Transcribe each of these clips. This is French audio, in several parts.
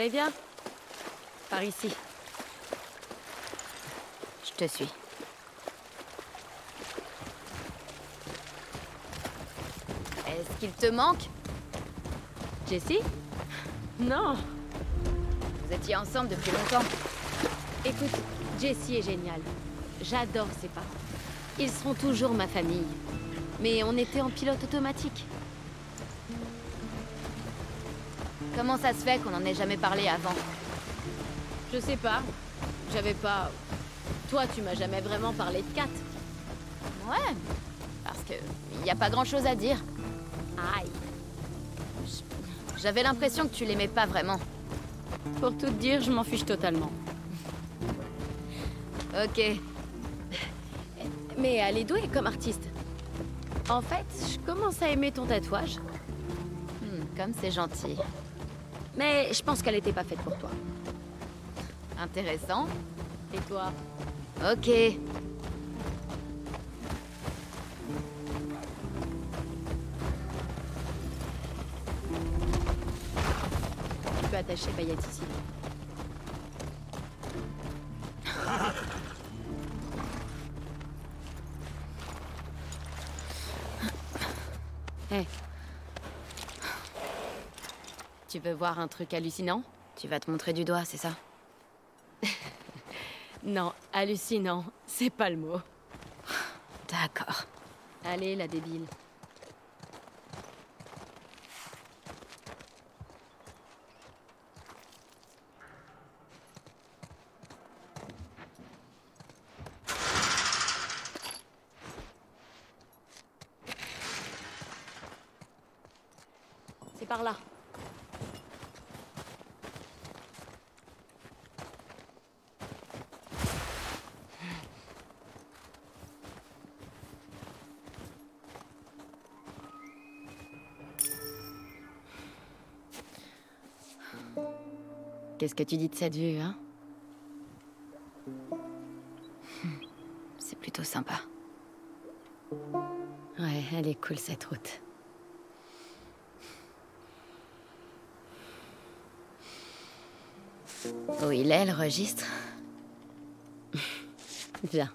Allez, viens. Par ici. Je te suis. Est-ce qu'il te manque? Jesse? Non. Vous étiez ensemble depuis longtemps. Écoute, Jesse est géniale. J'adore ses parents. Ils seront toujours ma famille. Mais on était en pilote automatique. Comment ça se fait qu'on n'en ait jamais parlé avant? Je sais pas. J'avais pas... Toi, tu m'as jamais vraiment parlé de Kat. Ouais, parce que y a pas grand-chose à dire. Aïe. J'avais l'impression que tu l'aimais pas vraiment. Pour tout te dire, je m'en fiche totalement. Ok. Mais elle est douée comme artiste. En fait, je commence à aimer ton tatouage. Comme c'est gentil. Mais je pense qu'elle n'était pas faite pour toi. Intéressant. Et toi? Ok. Tu peux attacher les paillettes ici. Hey. Tu veux voir un truc hallucinant? Tu vas te montrer du doigt, c'est ça? Non, hallucinant, c'est pas le mot. D'accord. Allez, la débile. C'est par là. Qu'est-ce que tu dis de cette vue, hein? C'est plutôt sympa. Ouais, elle est cool, cette route. Où il est, le registre? Viens.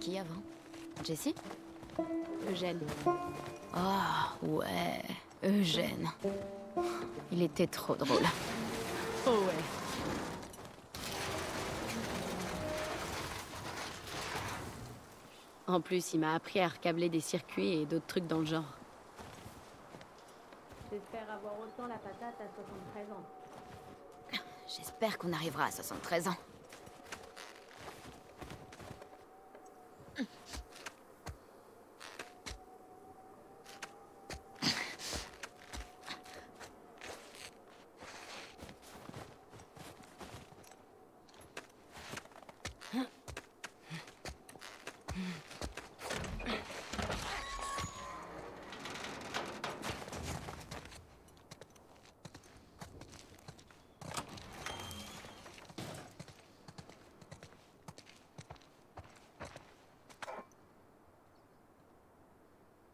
Qui avant? Jessie? Eugène. Oh, ouais, Eugène. Il était trop drôle. Oh, ouais. En plus, il m'a appris à recabler des circuits et d'autres trucs dans le genre. J'espère avoir autant la patate à 73 ans. J'espère qu'on arrivera à 73 ans.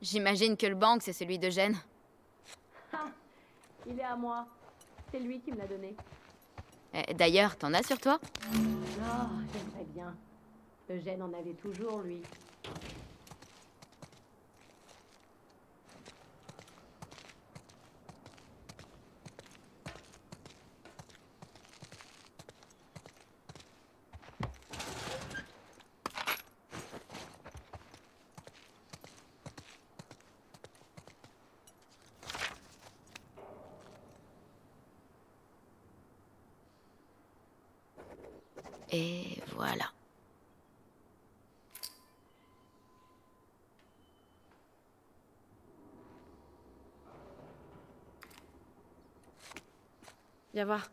J'imagine que le banc, c'est celui d'Eugène. Ah, il est à moi. C'est lui qui me l'a donné. D'ailleurs, t'en as sur toi? Oh, j'aimerais bien. Eugène en avait toujours, lui. Et voilà. Viens voir.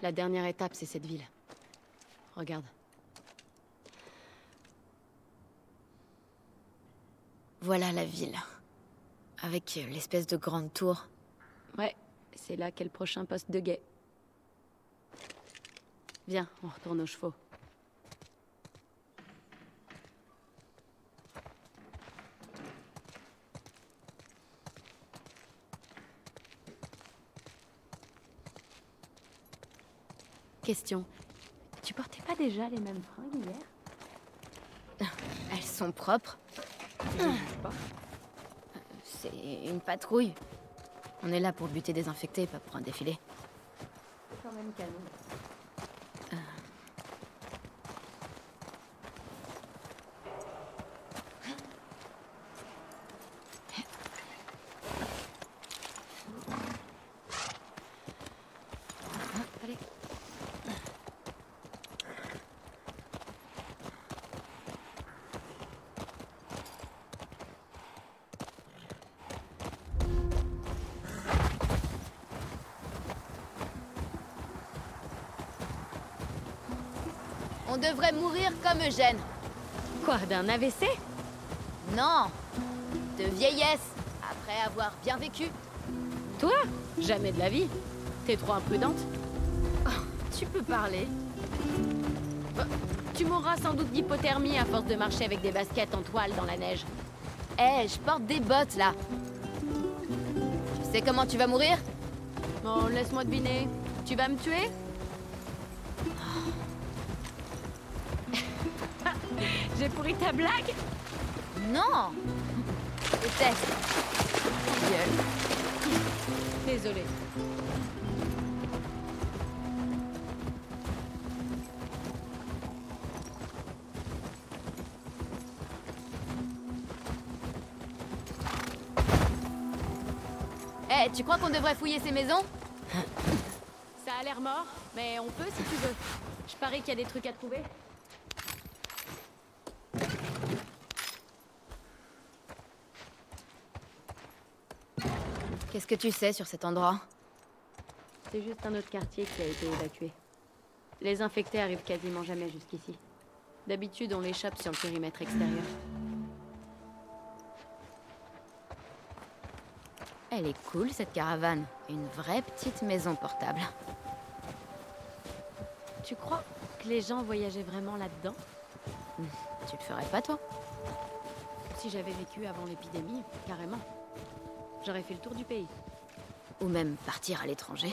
La dernière étape, c'est cette ville. Regarde. Voilà la ville. Avec l'espèce de grande tour. Ouais, c'est là qu'est le prochain poste de guet. Viens, on retourne aux chevaux. Question. Tu portais pas déjà les mêmes fringues hier? Elles sont propres. C'est une patrouille. On est là pour buter des infectés, pas pour un défilé. C'est quand même calme. On devrait mourir comme Eugène. Quoi, d'un AVC? Non, de vieillesse, après avoir bien vécu. Toi? Jamais de la vie. T'es trop imprudente. Oh, tu peux parler. Bah, tu mourras sans doute d'hypothermie à force de marcher avec des baskets en toile dans la neige. Eh, je porte des bottes, là. Tu sais comment tu vas mourir? Bon, laisse-moi deviner. Tu vas me tuer? J'ai pourri ta blague? Non! Déteste. Gueule. Désolée. Hey, tu crois qu'on devrait fouiller ces maisons? Ça a l'air mort, mais on peut si tu veux. Je parie qu'il y a des trucs à trouver. Qu'est-ce que tu sais sur cet endroit? C'est juste un autre quartier qui a été évacué. Les infectés arrivent quasiment jamais jusqu'ici. D'habitude, on les chope sur le périmètre extérieur. Elle est cool, cette caravane. Une vraie petite maison portable. Tu crois que les gens voyageaient vraiment là-dedans? Tu le ferais pas, toi? Si j'avais vécu avant l'épidémie, carrément. J'aurais fait le tour du pays. Ou même partir à l'étranger.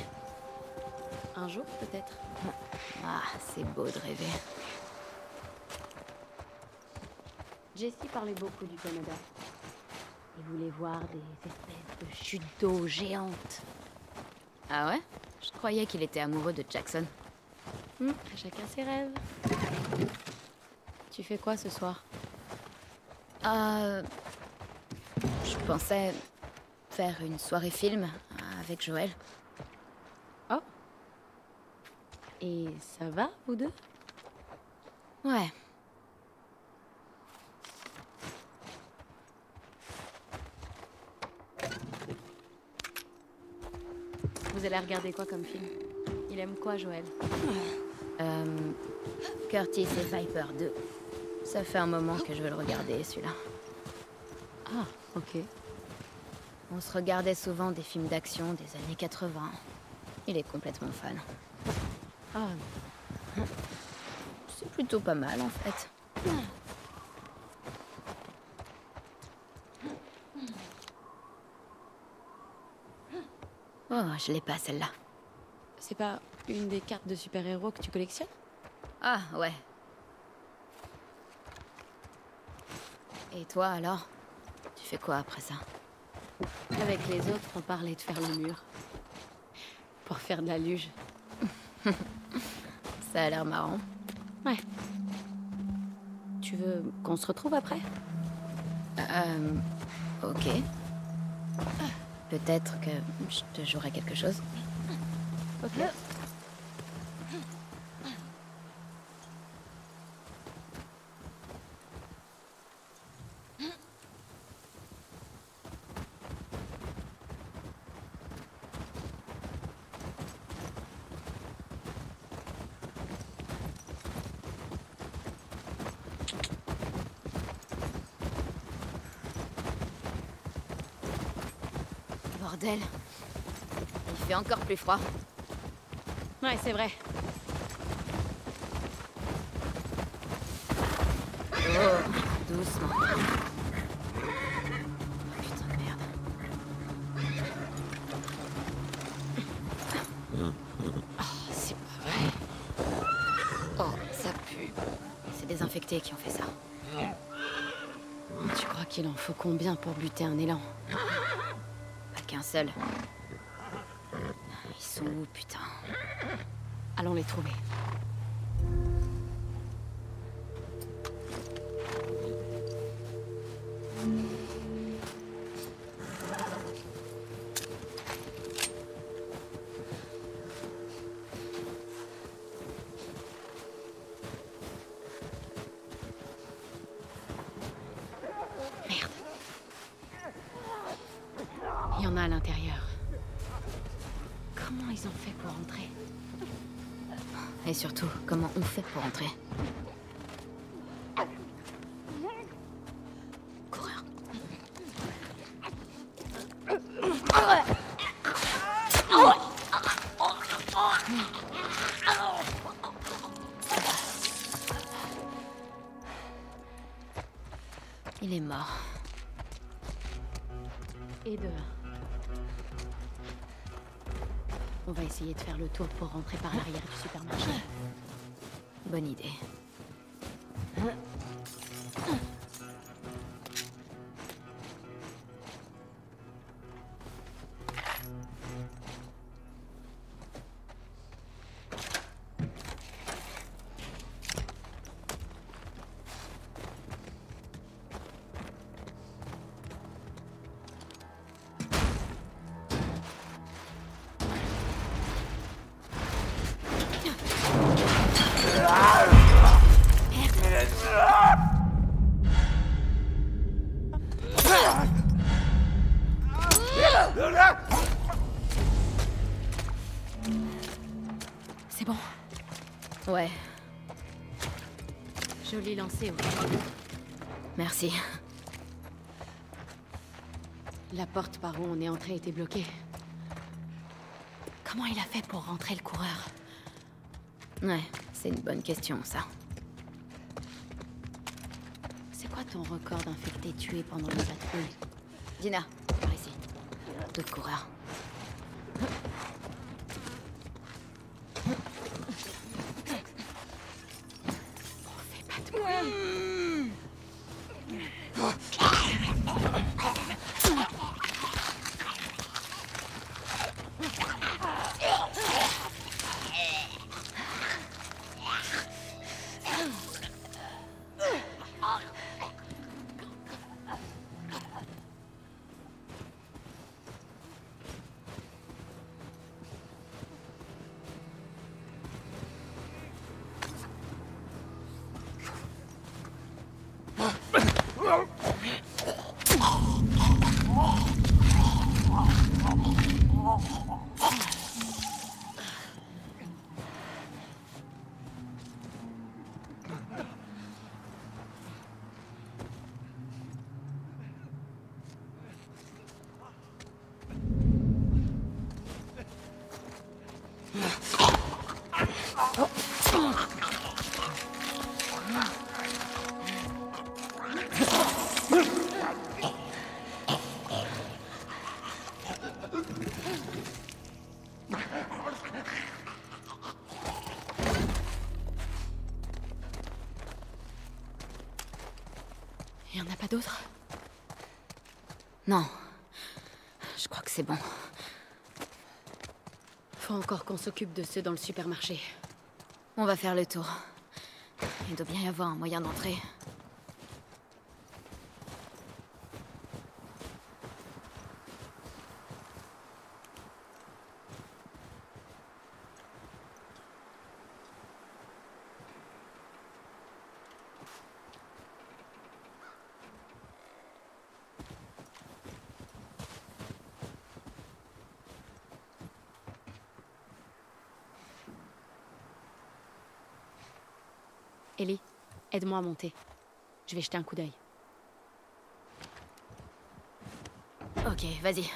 Un jour, peut-être. Ah, c'est beau de rêver. Jesse parlait beaucoup du Canada. Il voulait voir des espèces de chutes d'eau géantes. Ah ouais? Je croyais qu'il était amoureux de Jackson. Chacun ses rêves. Tu fais quoi ce soir? Je pensais... faire une soirée film avec Joël. Oh. Et ça va, vous deux? Ouais. Vous allez regarder quoi comme film? Il aime quoi, Joël? Curtis et Viper 2. Ça fait un moment que je veux le regarder, celui-là. Ah, ok. On se regardait souvent des films d'action des années 80. Il est complètement fan. Ah. C'est plutôt pas mal, en fait. Oh, je l'ai pas, celle-là. C'est pas une des cartes de super-héros que tu collectionnes? Ah, ouais. Et toi, alors? Tu fais quoi après ça? Avec les autres, on parlait de faire le mur. Pour faire de la luge. Ça a l'air marrant. Ouais. Tu veux qu'on se retrouve après? Ok. Peut-être que je te jouerai quelque chose. Ok. Bordel. Il fait encore plus froid. Ouais, c'est vrai. Oh, doucement. Putain de merde. Oh, c'est pas vrai. Oh, ça pue. C'est des infectés qui ont fait ça. Tu crois qu'il en faut combien pour buter un élan? Pas qu'un seul. Ils sont où, putain? Allons les trouver. Et surtout, comment on fait pour entrer? Coureur. Il est mort. Et dehors. On va essayer de faire le tour pour rentrer par l'arrière du supermarché. Bonne idée. Merci. La porte par où on est entré était bloquée. Comment il a fait pour rentrer, le coureur? Ouais, c'est une bonne question, ça. C'est quoi ton record d'infectés tués pendant les patrouilles? Dina, par ici. D'autres coureurs. D'autres? Non. Je crois que c'est bon. Faut encore qu'on s'occupe de ceux dans le supermarché. On va faire le tour. Il doit bien y avoir un moyen d'entrer. Ellie, aide-moi à monter. Je vais jeter un coup d'œil. Ok, vas-y.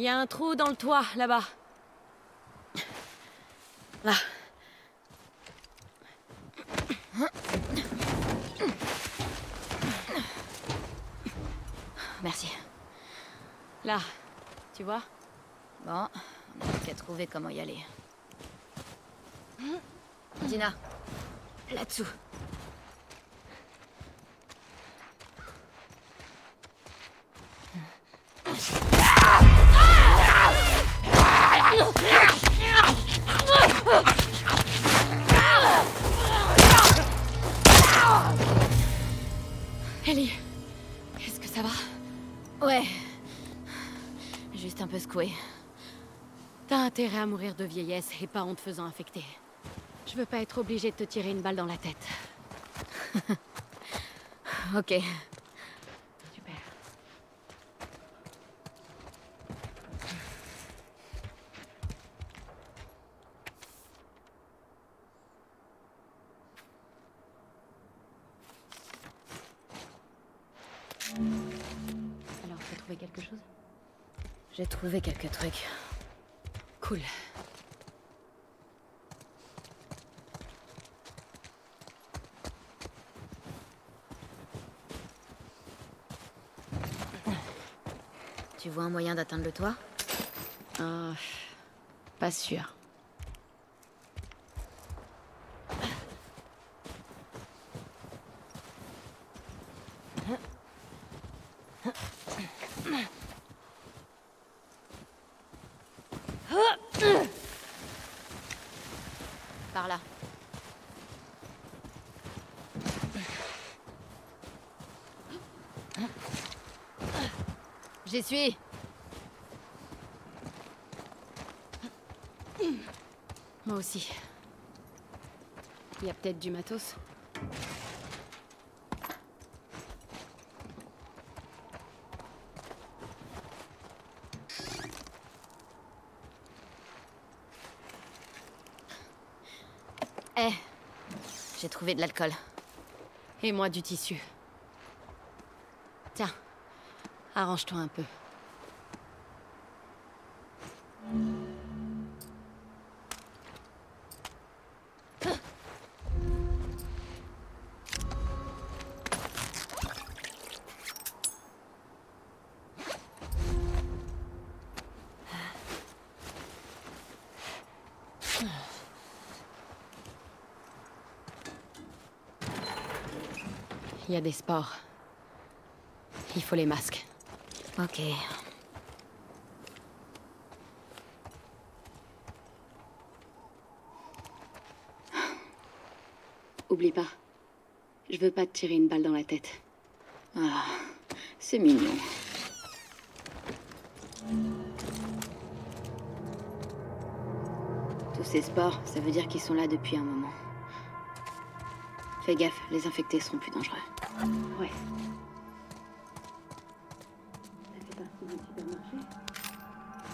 Il y a un trou dans le toit, là-bas. Là. Merci. Là, tu vois? Bon, on n'a qu'à trouver comment y aller. Dina, là-dessous. Ellie, est-ce que ça va? Ouais. Juste un peu secouée. T'as intérêt à mourir de vieillesse et pas en te faisant infecter. Je veux pas être obligée de te tirer une balle dans la tête. Ok. Super. Alors, t'as trouvé quelque chose? J'ai trouvé quelques trucs. Cool. Tu vois un moyen d'atteindre le toit? Pas sûr. Par là. J'y suis. Moi aussi. Il y a peut-être du matos. Eh, j'ai trouvé de l'alcool. Et moi du tissu. Tiens. Arrange-toi un peu. Il y a des spores. Il faut les masques. Ok. Oublie pas. Je veux pas te tirer une balle dans la tête. Ah, c'est mignon. Tous ces spores, ça veut dire qu'ils sont là depuis un moment. Fais gaffe, les infectés seront plus dangereux. Ouais.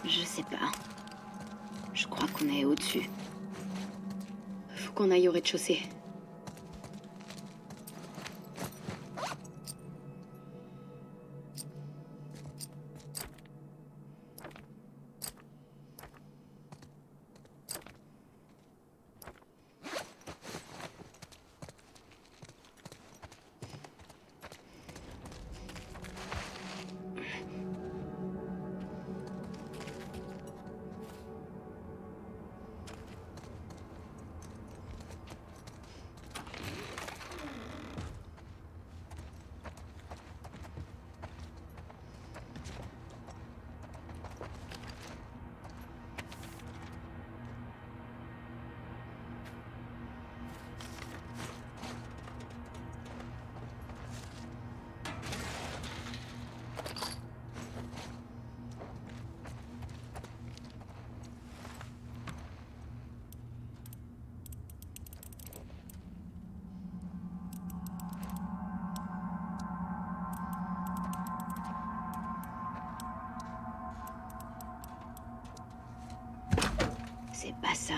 Je sais pas. Je crois qu'on est au-dessus. Faut qu'on aille au rez-de-chaussée. C'est pas ça.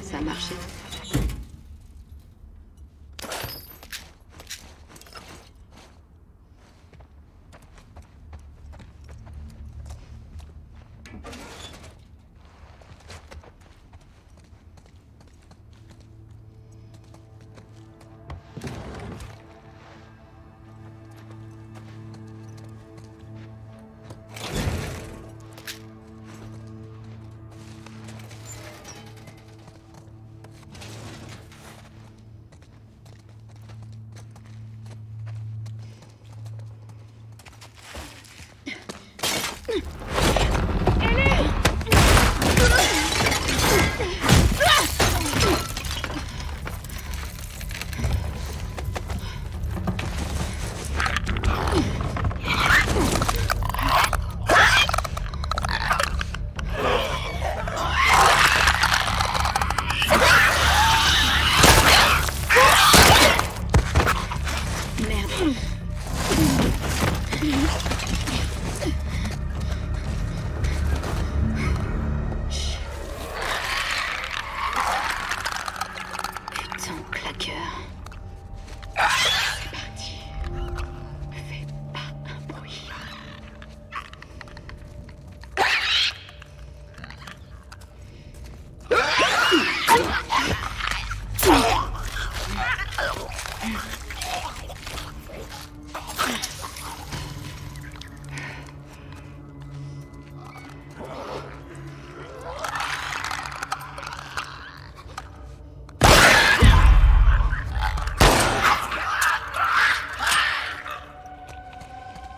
Ça a marché.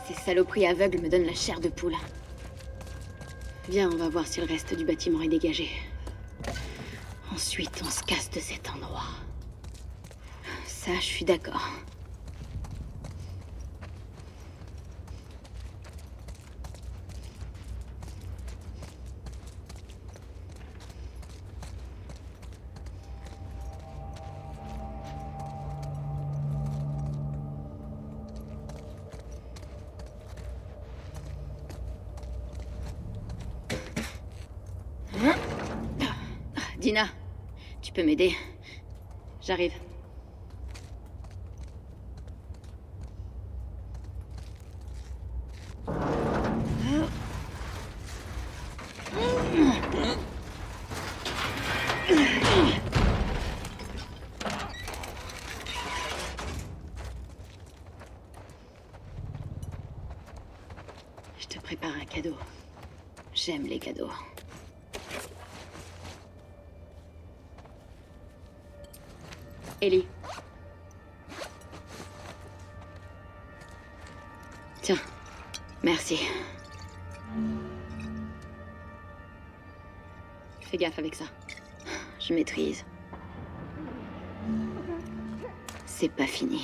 Ces saloperies aveugles me donnent la chair de poule. Viens, on va voir si le reste du bâtiment est dégagé. Ensuite, on se casse de cet endroit. Ça, je suis d'accord. Tu peux m'aider? J'arrive. Je te prépare un cadeau. J'aime les cadeaux. Ellie. Tiens, merci. Fais gaffe avec ça. Je maîtrise. C'est pas fini.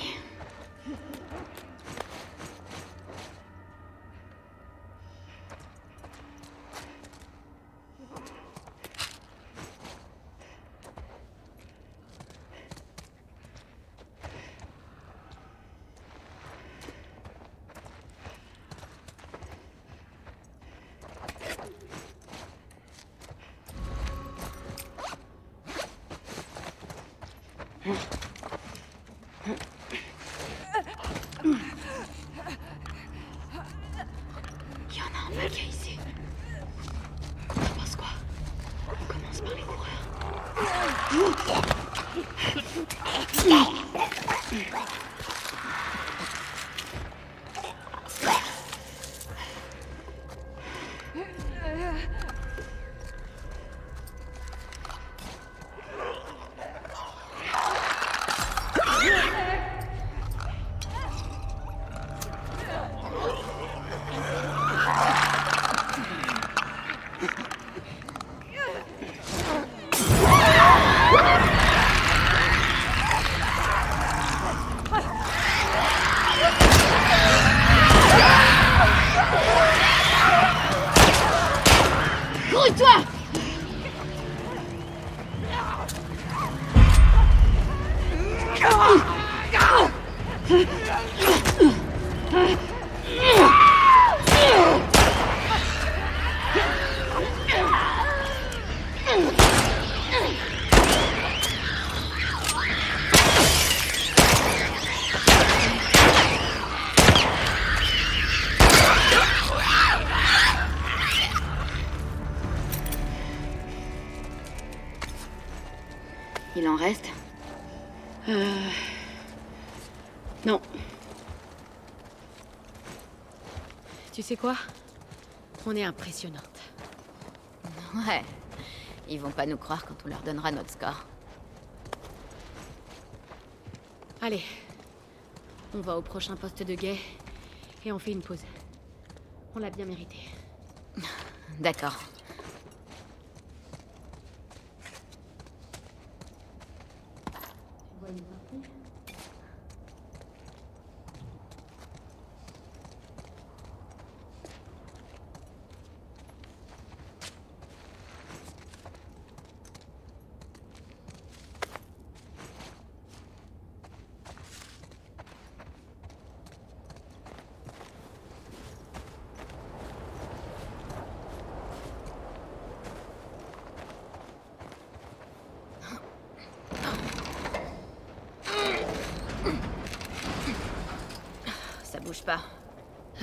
Il en reste. Non. Tu sais quoi? On est impressionnante. Ouais. Ils vont pas nous croire quand on leur donnera notre score. Allez. On va au prochain poste de guet et on fait une pause. On l'a bien mérité. D'accord.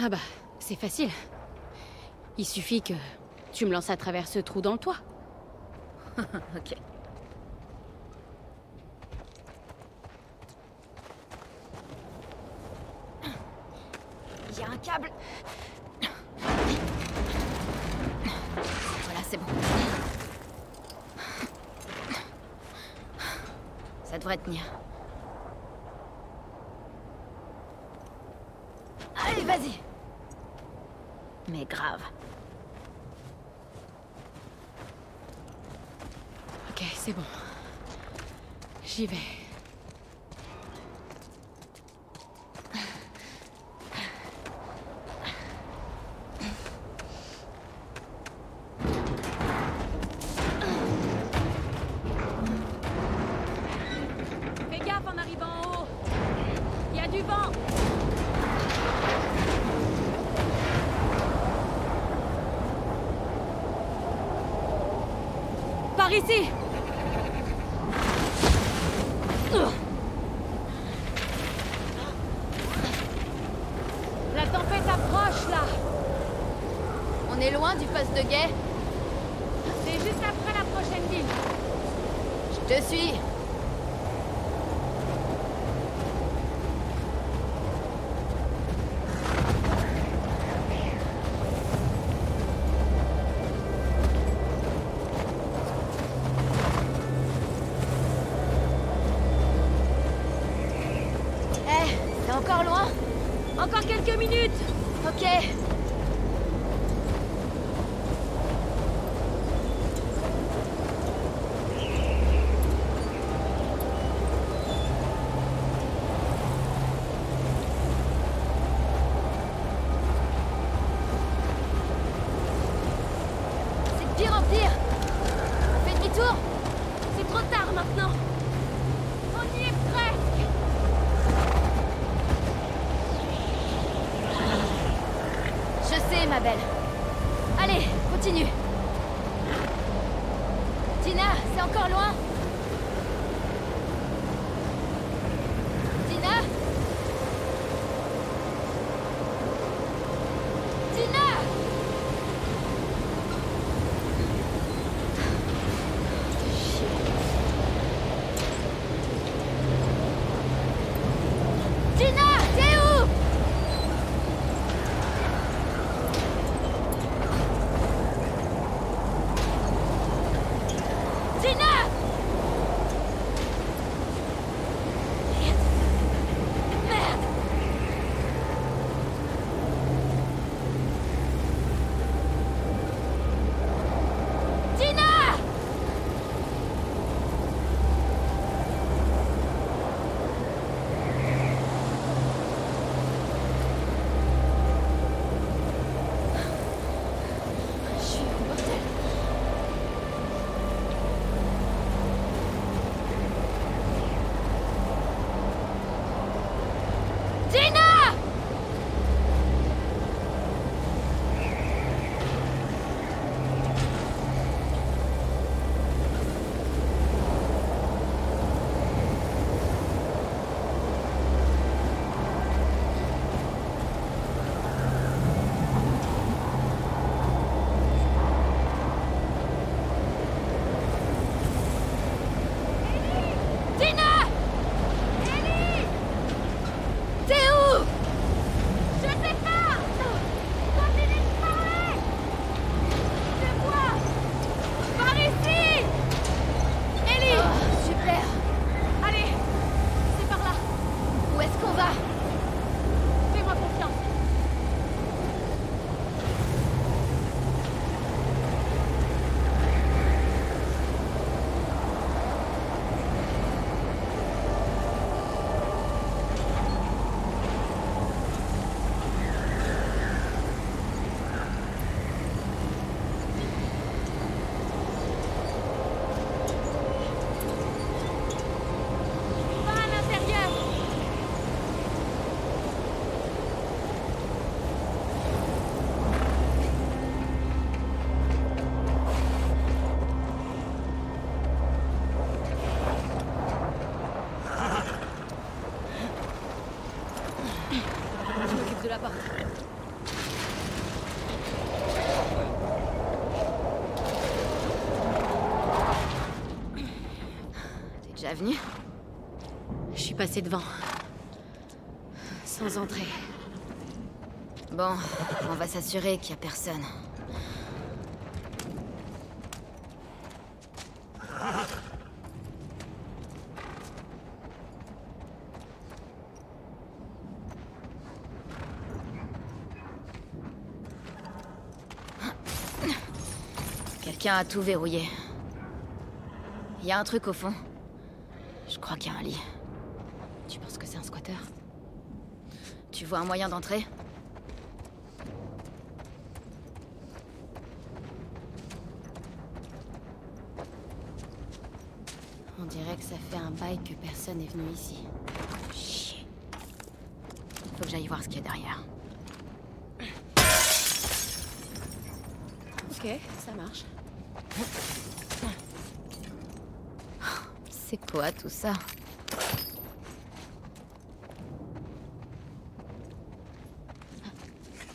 Ah bah, c'est facile. Il suffit que tu me lances à travers ce trou dans le toit. Ok. Il y a un câble. Voilà, c'est bon. Ça devrait tenir. Allez, vas-y. Mais grave. Ok, c'est bon. J'y vais. Ici. La tempête approche, là. On est loin du poste de guet. C'est juste après la prochaine ville. Je te suis. Enough! l'avenue. Je suis passée devant. Sans entrer. Bon, on va s'assurer qu'il n'y a personne. Quelqu'un a tout verrouillé. Il y a un truc au fond. Je crois qu'il y a un lit. Tu penses que c'est un squatter? Tu vois un moyen d'entrer? On dirait que ça fait un bail que personne n'est venu ici. Chier. Faut que j'aille voir ce qu'il y a derrière. Ok, ça marche. C'est quoi tout ça?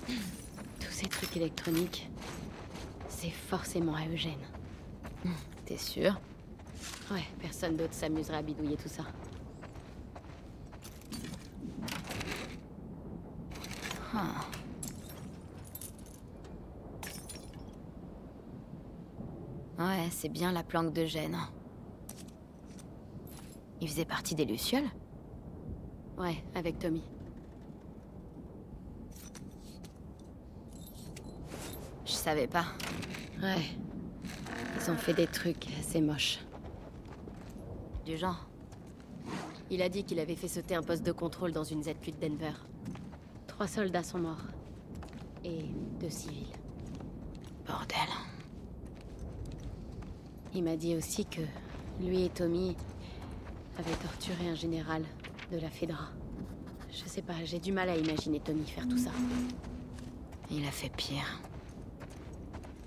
Tous ces trucs électroniques, c'est forcément à Eugène. T'es sûr? Ouais, personne d'autre s'amuserait à bidouiller tout ça. Ouais, c'est bien la planque d'Eugène. Il faisait partie des Lucioles? Ouais, avec Tommy. Je savais pas. Ouais. Ils ont fait des trucs assez moches. Du genre. Il a dit qu'il avait fait sauter un poste de contrôle dans une ZQ de Denver. 3 soldats sont morts. Et 2 civils. Bordel. Il m'a dit aussi que lui et Tommy avait torturé un général de la Fedra. Je sais pas, j'ai du mal à imaginer Tommy faire tout ça. Il a fait pire.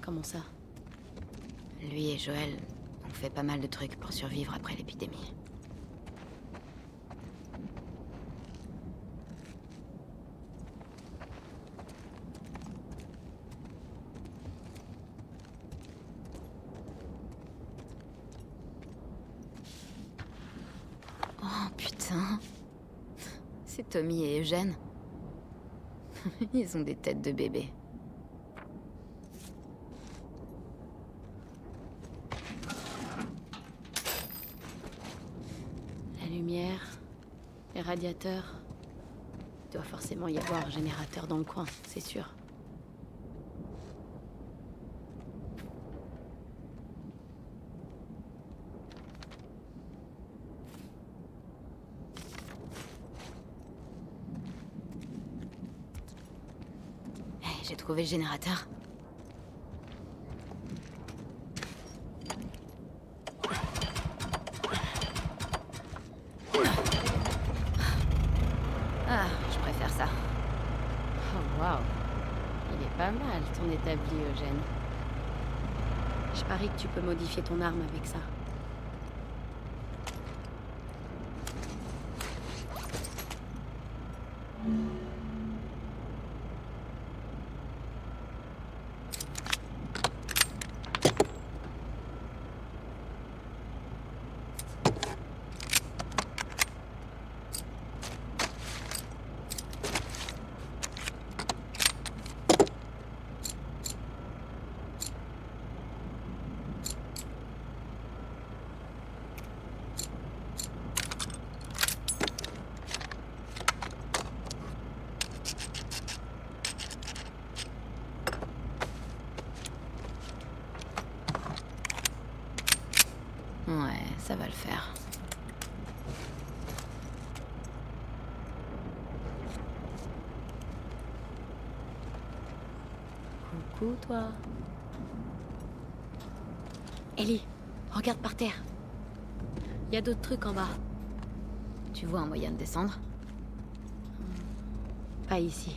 Comment ça? Lui et Joël ont fait pas mal de trucs pour survivre après l'épidémie. Tommy et Eugène, ils ont des têtes de bébé. La lumière, les radiateurs, il doit forcément y avoir un générateur dans le coin, c'est sûr. Mauvais générateur. Ah, je préfère ça. Oh, waouh. Il est pas mal, ton établi, Eugène. Je parie que tu peux modifier ton arme avec ça. Ça va le faire. Coucou, toi. Ellie, regarde par terre. Il y a d'autres trucs en bas. Tu vois un moyen de descendre? Pas ici.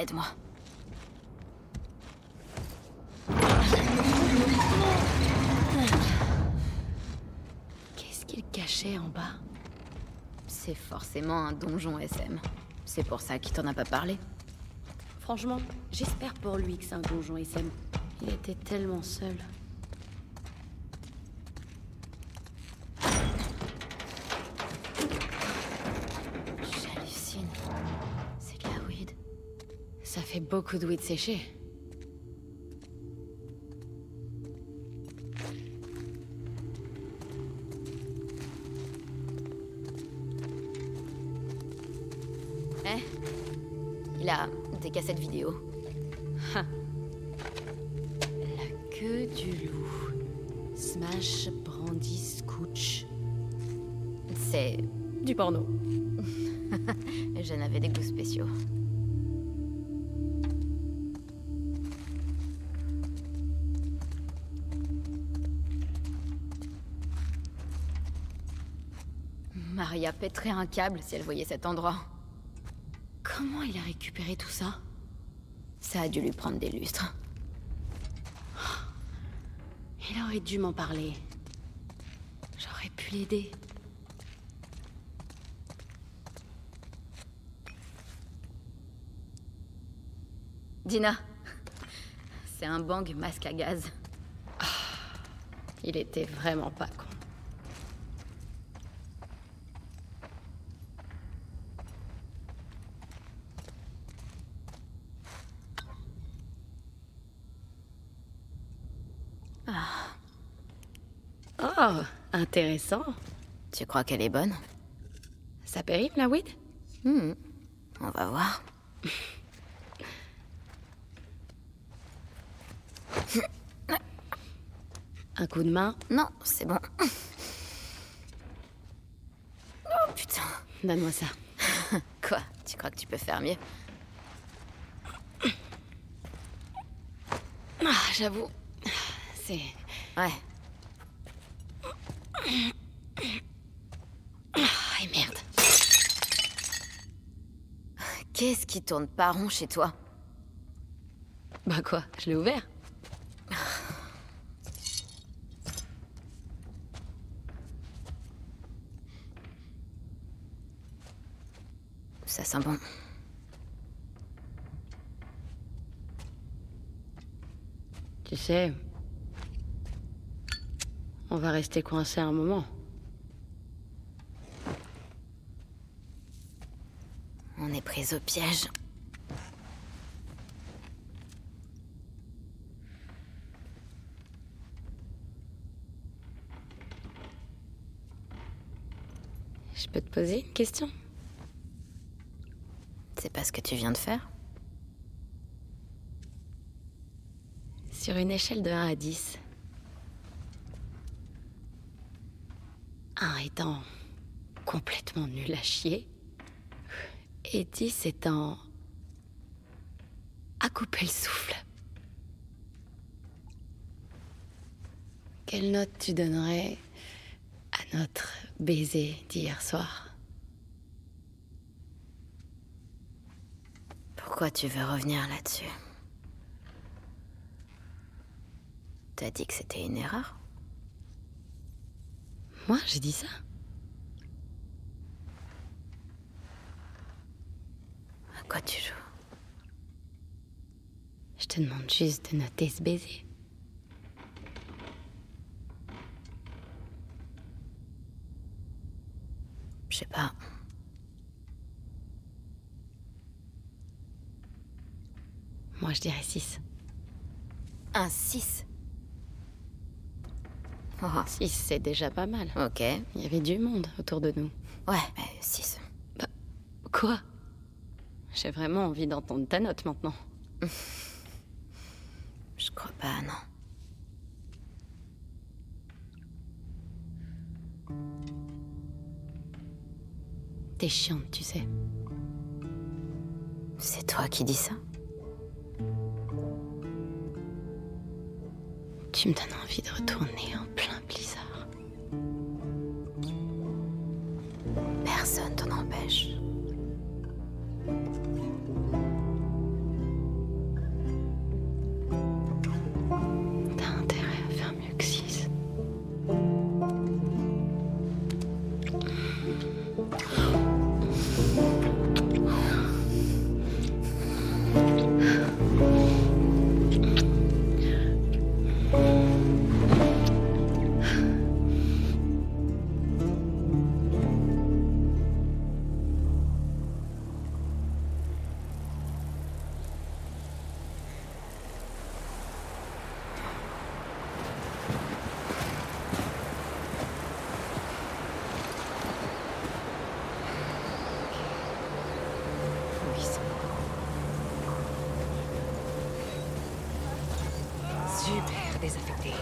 Aide-moi. Qu'est-ce qu'il cachait en bas? C'est forcément un donjon SM. C'est pour ça qu'il t'en a pas parlé. Franchement, j'espère pour lui que c'est un donjon SM. Il était tellement seul. J'hallucine. C'est de la weed. Ça fait beaucoup de weed séchée. Des cassettes vidéo. Ha. La queue du loup. Smash, brandy, scooch. C'est... du porno. J'en avais des goûts spéciaux. Maria pèterait un câble si elle voyait cet endroit. Comment il a récupéré tout ça? Ça a dû lui prendre des lustres. Il aurait dû m'en parler. J'aurais pu l'aider. Dina, c'est un bang masque à gaz. Il était vraiment pas con. Oh, intéressant. Tu crois qu'elle est bonne? Ça périme, la weed? On va voir. Un coup de main? Non, c'est bon. Oh putain. Donne-moi ça. Quoi? Tu crois que tu peux faire mieux? J'avoue, c'est... Ouais. Et merde. Qu'est-ce qui tourne pas rond chez toi? Bah quoi, je l'ai ouvert. Ça sent bon. Tu sais... on va rester coincé un moment. On est pris au piège. Je peux te poser une question? C'est pas ce que tu viens de faire? Sur une échelle de 1 à 10... 1 étant complètement nul à chier, et 10 étant à couper le souffle. Quelle note tu donnerais à notre baiser d'hier soir? Pourquoi tu veux revenir là-dessus? T'as dit que c'était une erreur? Moi, j'ai dit ça. À quoi tu joues? Je te demande juste de noter ce baiser. Je sais pas. Moi, je dirais 6. Un 6? 6, c'est déjà pas mal. Ok. Il y avait du monde autour de nous. Ouais, mais 6. Bah, quoi? J'ai vraiment envie d'entendre ta note maintenant. Je crois pas, non. T'es chiante, tu sais. C'est toi qui dis ça? Tu me donnes envie de retourner en plein blizzard. Personne t'en empêche. désaffecté.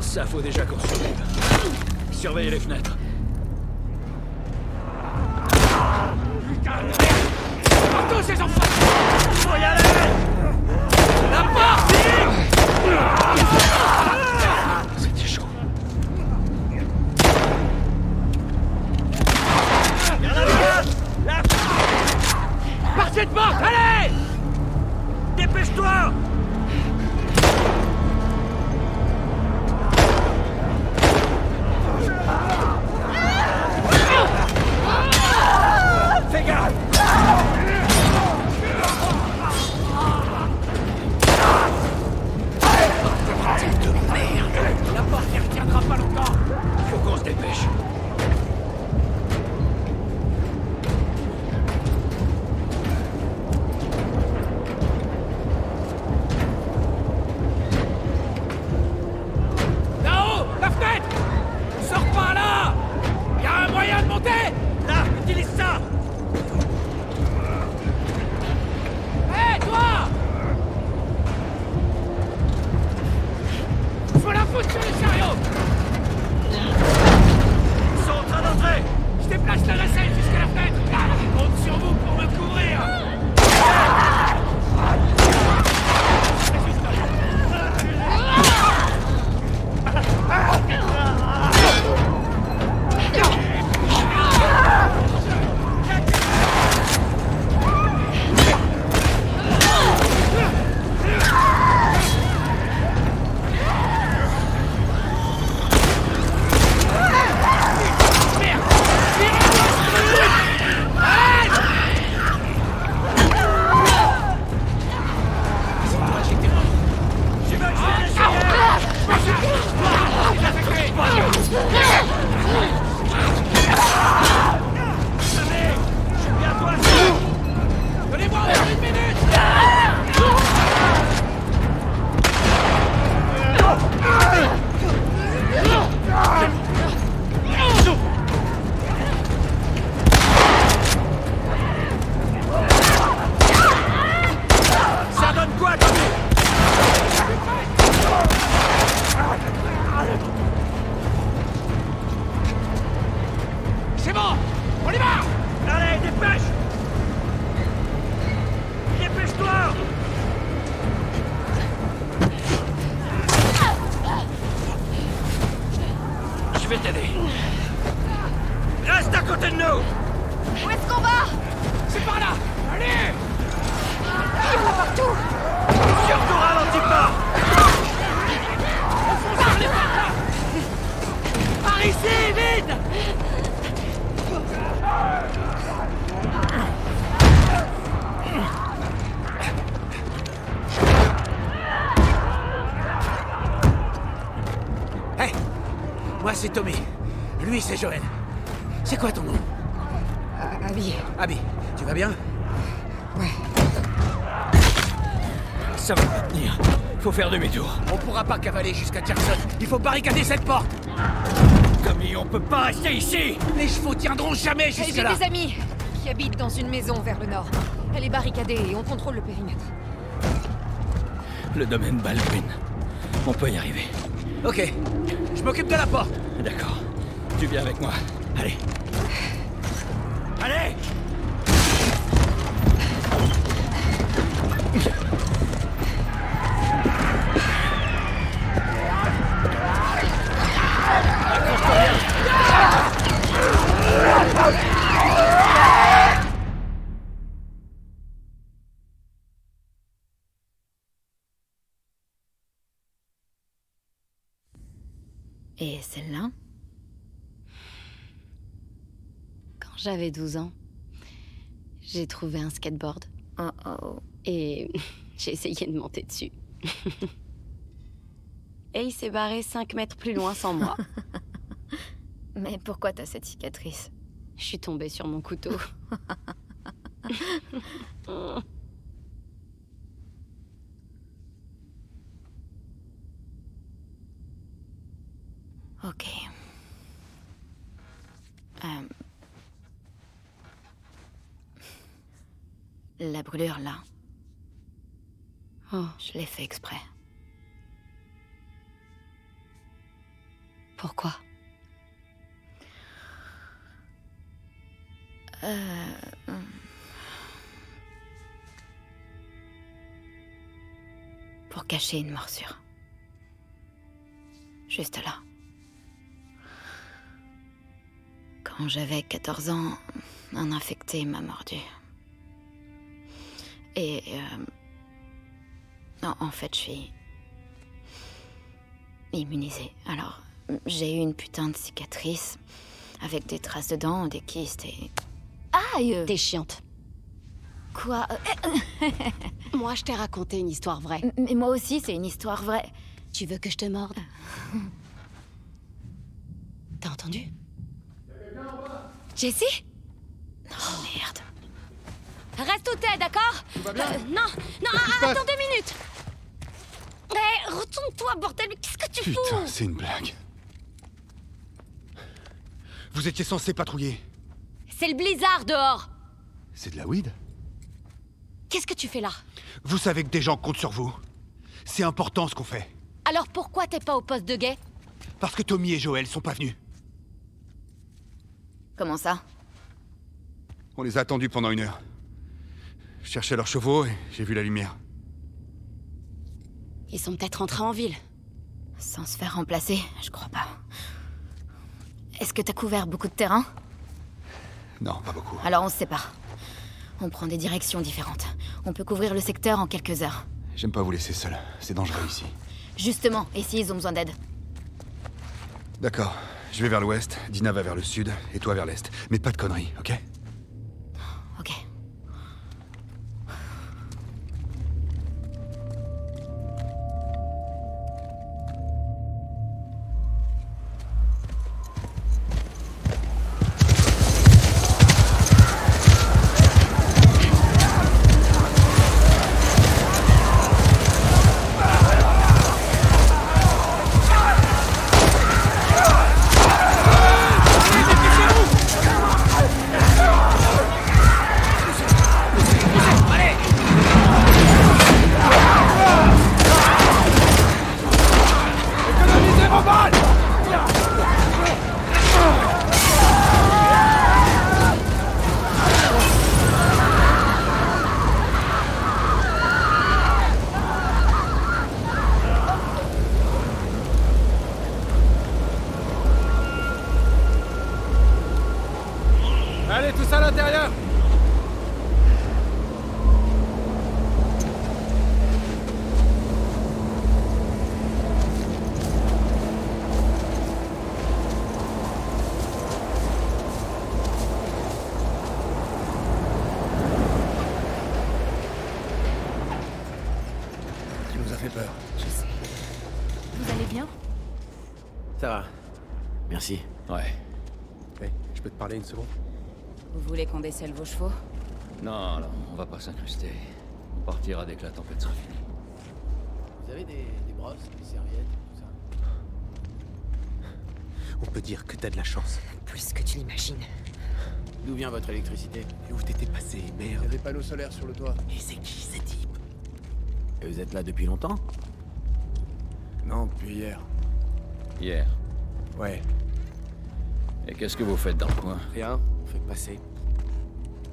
Ça, faut déjà qu'on survive. Surveillez les fenêtres. Putain de merde! Partons ces enfants! Faut y aller! La partie! C'était chaud. Y'en a un! Là! Par cette porte, allez! Dépêche-toi! nous! Où est-ce qu'on va? C'est par là! Allez! Il y en a partout! Surtout ralentis pas! On fonce sur les par là! Par ici, vite! Hey! Moi c'est Tommy. Lui c'est Joël. C'est quoi ton nom? Abby. Abby, tu vas bien? Ouais. Ça va pas tenir. Faut faire demi-tour. On pourra pas cavaler jusqu'à Jackson. Il faut barricader cette porte. Tommy, on peut pas rester ici. Les chevaux tiendront jamais jusque-là. J'ai des amis qui habitent dans une maison vers le nord. Elle est barricadée et on contrôle le périmètre. Le domaine Baldwin. On peut y arriver. Ok. Je m'occupe de la porte. D'accord. Tu viens avec moi. Allez. Allez! Et celle-là? J'avais 12 ans. J'ai trouvé un skateboard. Oh oh. Et j'ai essayé de monter dessus. Et il s'est barré 5 mètres plus loin sans moi. Mais pourquoi t'as cette cicatrice? Je suis tombée sur mon couteau. Ok. La brûlure, là. Oh, je l'ai fait exprès. Pourquoi? Pour cacher une morsure. Juste là. Quand j'avais 14 ans, un infecté m'a mordu. Et non, en fait, je suis immunisée. Alors, j'ai eu une putain de cicatrice avec des traces de dents, des kystes et... Aïe! T'es chiante. Quoi? Moi, je t'ai raconté une histoire vraie. Mais moi aussi, c'est une histoire vraie. Tu veux que je te morde? T'as entendu? Jesse? Oh, merde. Reste où t'es, d'accord? Non, attends 2 minutes. Hé, retourne-toi, bordel, mais qu'est-ce que tu fous? Putain, c'est une blague. Vous étiez censé patrouiller. C'est le blizzard dehors. C'est de la weed? Qu'est-ce que tu fais là? Vous savez que des gens comptent sur vous. C'est important ce qu'on fait. Alors pourquoi t'es pas au poste de guet? Parce que Tommy et Joël sont pas venus. Comment ça? On les a attendus pendant 1 heure. Je cherchais leurs chevaux et j'ai vu la lumière. Ils sont peut-être rentrés en ville. Sans se faire remplacer, je crois pas. Est-ce que t'as couvert beaucoup de terrain? Non, pas beaucoup. Alors on se sépare. On prend des directions différentes. On peut couvrir le secteur en quelques heures. J'aime pas vous laisser seul. C'est dangereux ici. Justement, et s'ils ont besoin d'aide? D'accord. Je vais vers l'ouest, Dina va vers le sud, et toi vers l'est. Mais pas de conneries, ok? Ok. No! Allez, tous à l'intérieur! Merci. Ouais. Hey, je peux te parler une seconde? Vous voulez qu'on décèle vos chevaux? Non, non, on va pas s'incruster. On partira dès que la tempête sera finie. Vous avez des brosses, des serviettes, tout ça? On peut dire que t'as de la chance. Plus que tu l'imagines. D'où vient votre électricité? Et où t'étais passé, merde? Il y a des panneaux solaires sur le toit. Et c'est qui ces types? Et vous êtes là depuis longtemps? Non, depuis hier. Hier? Ouais. Et qu'est-ce que vous faites dans le coin? Rien, on fait passer.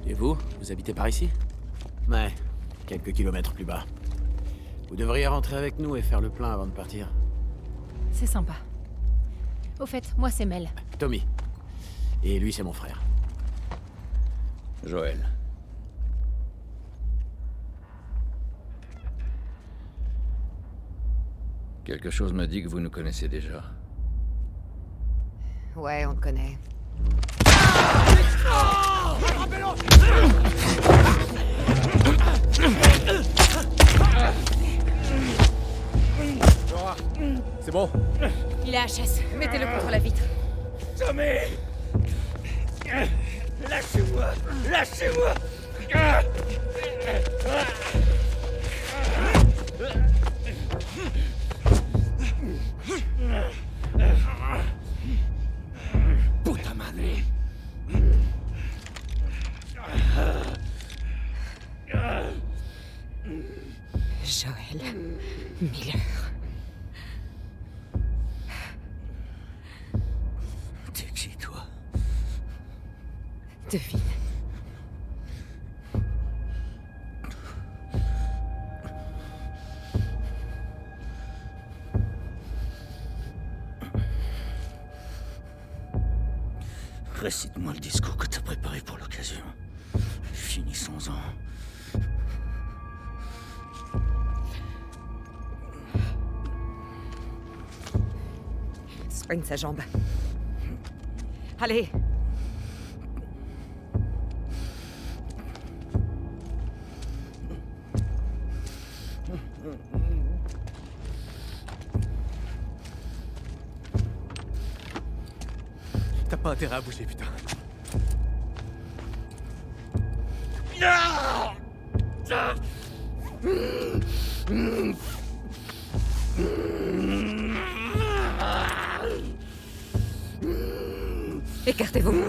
Et vous? Vous habitez par ici? Ouais, quelques kilomètres plus bas. Vous devriez rentrer avec nous et faire le plein avant de partir. C'est sympa. Au fait, moi c'est Mel. Tommy. Et lui c'est mon frère. Joël. Quelque chose me dit que vous nous connaissez déjà. Ouais, on te connaît. C'est bon? Il est à HS. Mettez-le contre la vitre. Tommy! Lâchez-moi! Lâchez-moi! Puta madre. Joël Miller. T'es qui, toi? Devine. Récite-moi le discours que t'as préparé pour l'occasion. Finissons-en. Soigne sa jambe. Allez! T'as pas intérêt à bouger, putain. Écartez-vous.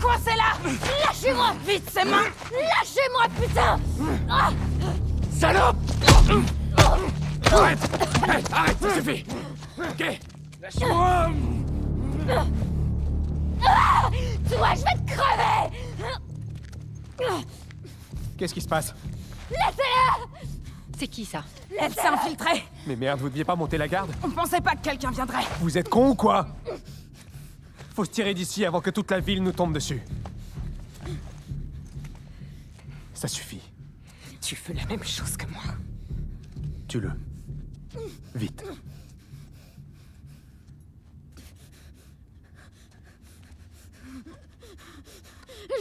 Coincez-la! Lâchez-moi! Vite, ses mains! Lâchez-moi, putain! Salope! Arrête! Hey, arrête, ça suffit! Ok? Lâche-moi! Toi, je vais te crever! Qu'est-ce qui se passe? Laissez-la! C'est qui, ça? Elle s'est infiltrée! Mais merde, vous deviez pas monter la garde? On pensait pas que quelqu'un viendrait! Vous êtes con ou quoi? Faut se tirer d'ici avant que toute la ville nous tombe dessus. Ça suffit. Tu veux la même chose que moi. Tue-le. Vite.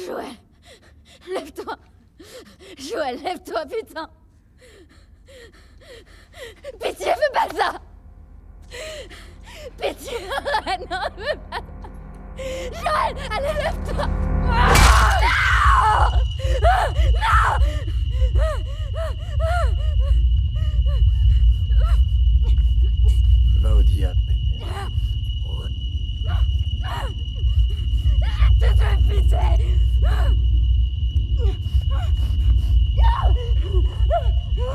Joël, lève-toi. Joël, lève-toi, putain. Pitié, fais pas ça. Pitié, non, fais pas ça. Joël, allez, lève-toi. Non, non. Va au diable. Je te fais pitié. Non. Non. Je vais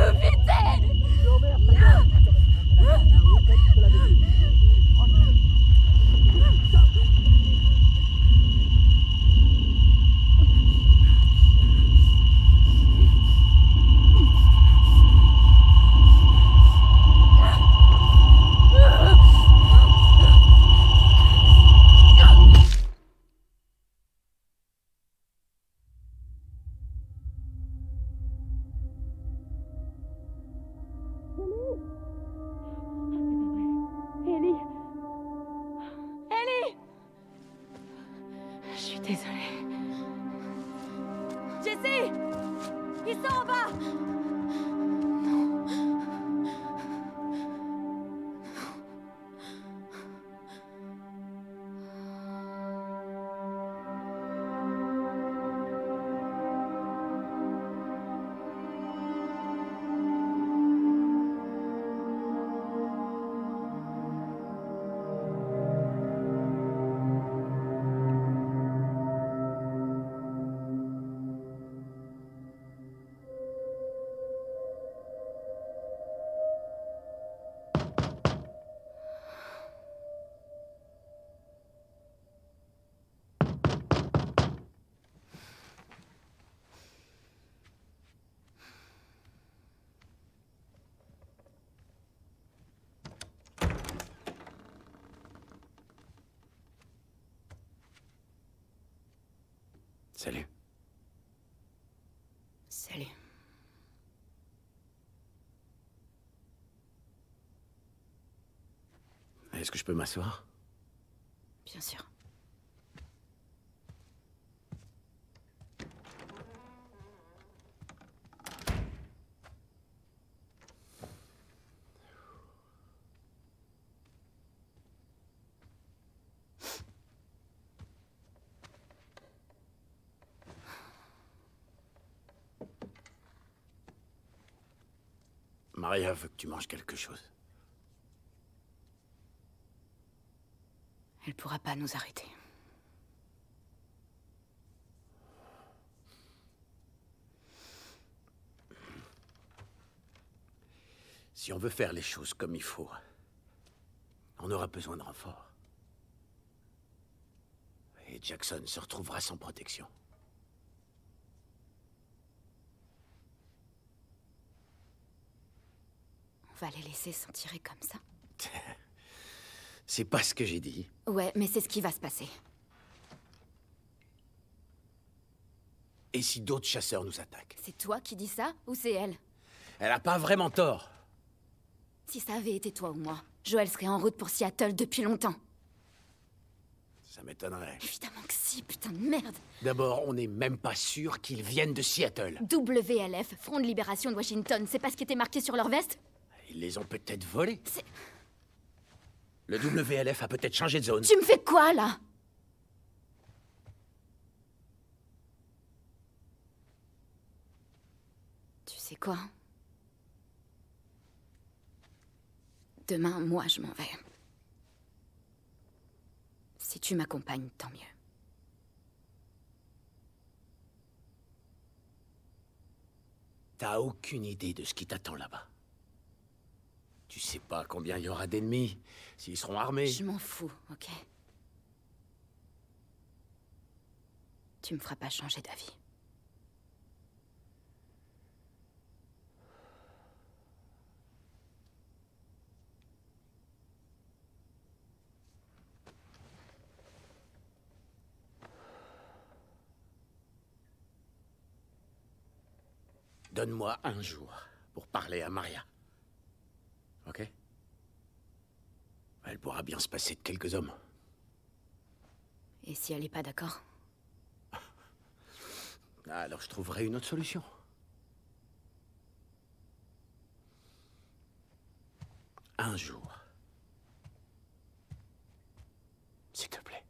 vous buter! Salut. Salut. Est-ce que je peux m'asseoir? Bien sûr. Maria veut que tu manges quelque chose. Elle pourra pas nous arrêter. Si on veut faire les choses comme il faut, on aura besoin de renforts. Et Jackson se retrouvera sans protection. On va les laisser s'en tirer comme ça. C'est pas ce que j'ai dit. Ouais, mais c'est ce qui va se passer. Et si d'autres chasseurs nous attaquent? C'est toi qui dis ça, ou c'est elle? Elle a pas vraiment tort. Si ça avait été toi ou moi, Joël serait en route pour Seattle depuis longtemps. Ça m'étonnerait. Évidemment que si, putain de merde. D'abord, on n'est même pas sûr qu'ils viennent de Seattle. WLF, Front de Libération de Washington, c'est pas ce qui était marqué sur leur veste? Ils les ont peut-être volés. Le WLF a peut-être changé de zone. Tu me fais quoi, là? c'est quoi? Demain, moi, je m'en vais. Si tu m'accompagnes, tant mieux. T'as aucune idée de ce qui t'attend là-bas. Tu sais pas combien il y aura d'ennemis, s'ils seront armés. Je m'en fous, ok? Tu me feras pas changer d'avis. Donne-moi un jour pour parler à Maria. Ok? Elle pourra bien se passer de quelques hommes. Et si elle n'est pas d'accord? Alors je trouverai une autre solution. Un jour. S'il te plaît.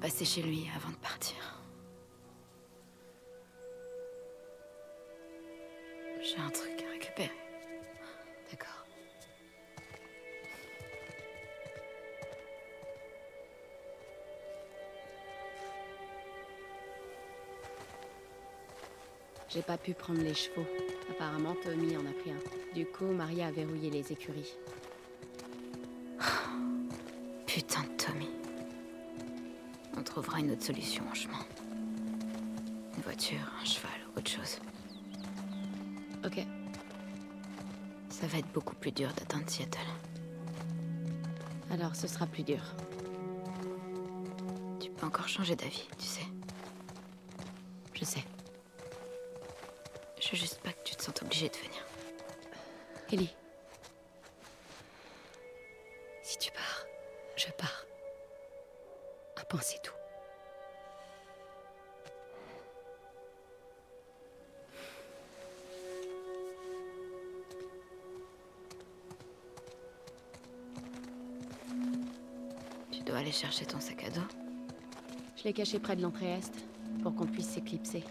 Passer chez lui avant de partir. J'ai un truc à récupérer. D'accord. J'ai pas pu prendre les chevaux. Apparemment, Tommy en a pris un. Du coup, Maria a verrouillé les écuries. Putain de Tommy. On trouvera une autre solution en chemin. Une voiture, un cheval, autre chose. Ok. Ça va être beaucoup plus dur d'atteindre Seattle. Alors ce sera plus dur. Tu peux encore changer d'avis, tu sais. Je sais. Je veux juste pas que tu te sentes obligée de venir. Ellie. Si tu pars, je pars. C'est tout. Tu dois aller chercher ton sac à dos. Je l'ai caché près de l'entrée est pour qu'on puisse s'éclipser.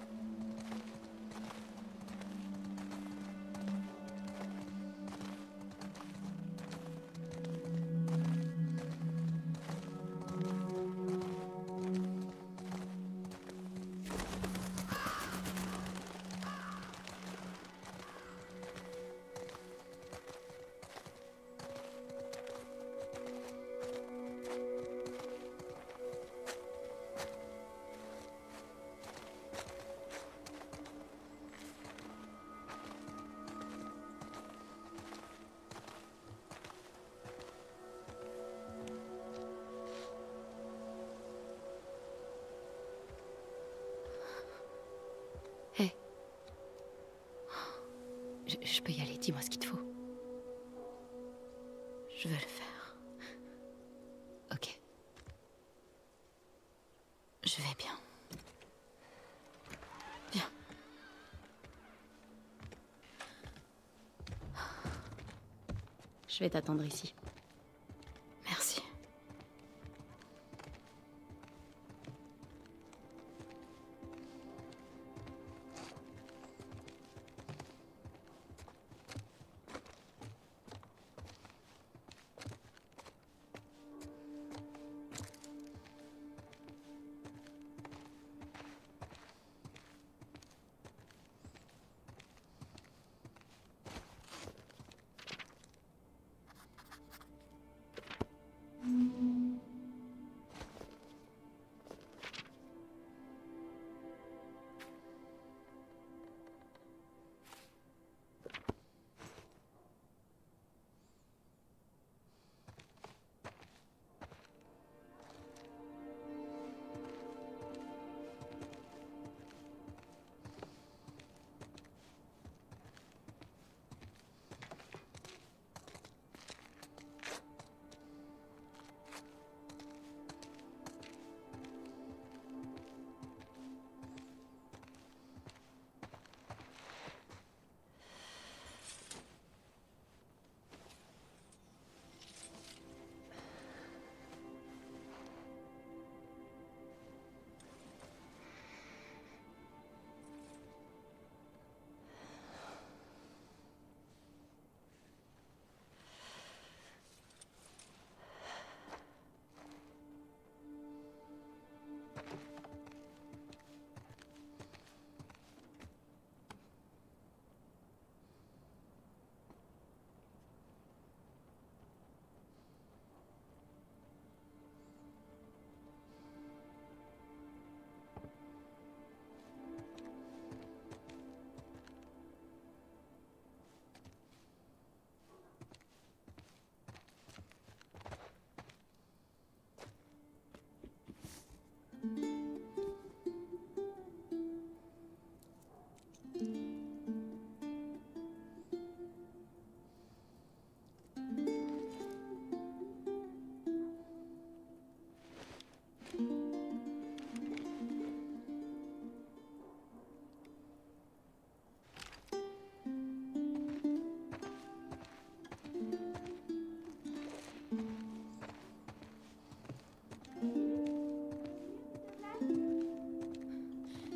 Je peux y aller, dis-moi ce qu'il te faut. Je vais t'attendre ici. Merci.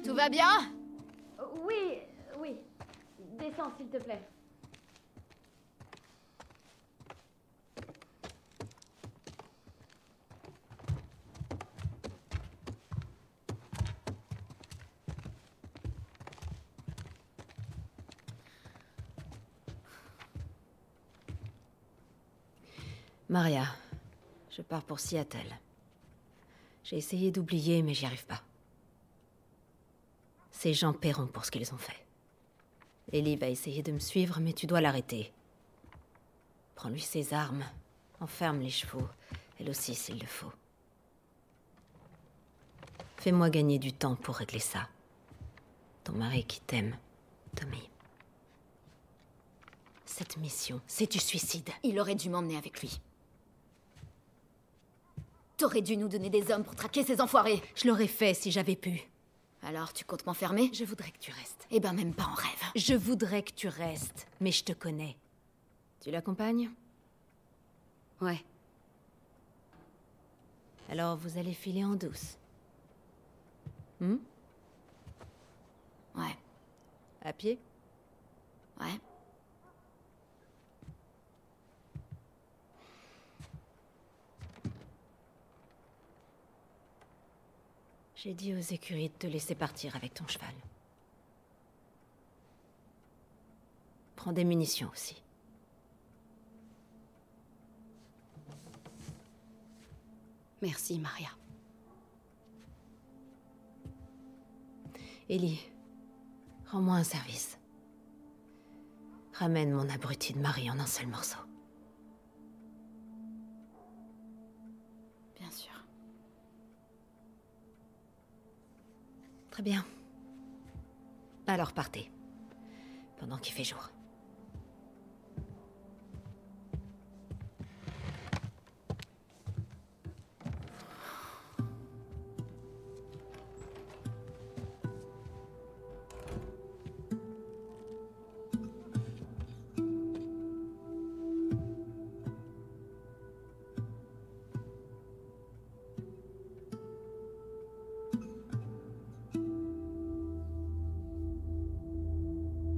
Tout va bien? Oui, oui. Descends, s'il te plaît. Maria, je pars pour Seattle. J'ai essayé d'oublier, mais j'y arrive pas. Ces gens paieront pour ce qu'ils ont fait. Ellie va essayer de me suivre, mais tu dois l'arrêter. Prends-lui ses armes, enferme les chevaux, elle aussi s'il le faut. Fais-moi gagner du temps pour régler ça. Ton mari qui t'aime, Tommy. Cette mission, c'est du suicide. Il aurait dû m'emmener avec lui. T'aurais dû nous donner des hommes pour traquer ces enfoirés. Je l'aurais fait si j'avais pu. Alors, tu comptes m'enfermer? Je voudrais que tu restes. Eh ben, même pas en rêve. Je voudrais que tu restes, mais je te connais. Tu l'accompagnes? Ouais. Alors, vous allez filer en douce. Ouais. À pied? Ouais. J'ai dit aux écuries de te laisser partir avec ton cheval. Prends des munitions aussi. Merci, Maria. Ellie, rends-moi un service. Ramène mon abruti de mari en un seul morceau. Bien sûr. Très bien. Alors partez, pendant qu'il fait jour.